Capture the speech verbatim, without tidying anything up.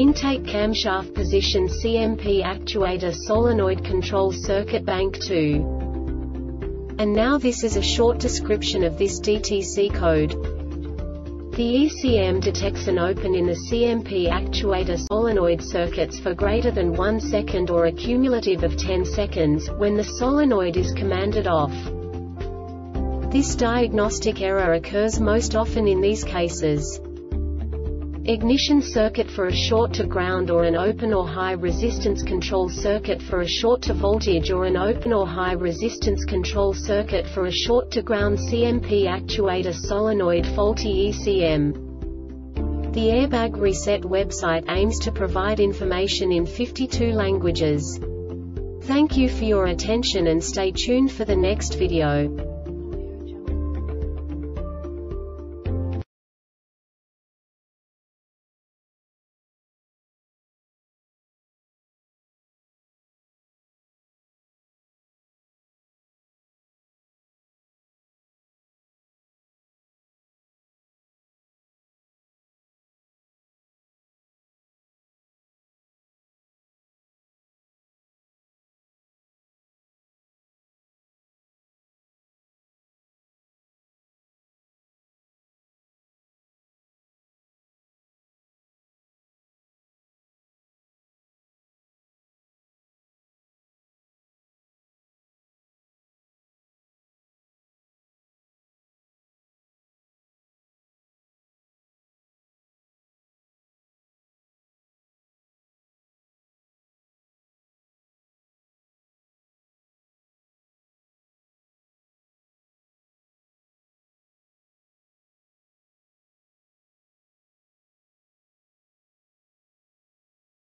intake camshaft position C M P actuator solenoid control circuit bank two. And now this is a short description of this D T C code. The E C M detects an open in the C M P actuator solenoid circuits for greater than one second or a cumulative of ten seconds when the solenoid is commanded off. This diagnostic error occurs most often in these cases: ignition circuit for a short to ground or an open or high resistance control circuit for a short to voltage or an open or high resistance control circuit for a short to ground C M P actuator solenoid faulty E C M. The Airbag Reset website aims to provide information in fifty-two languages. Thank you for your attention and stay tuned for the next video.